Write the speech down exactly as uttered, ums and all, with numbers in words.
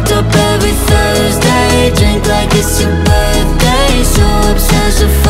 fucked up every Thursday. Drink like it's your birthday, so obsessed with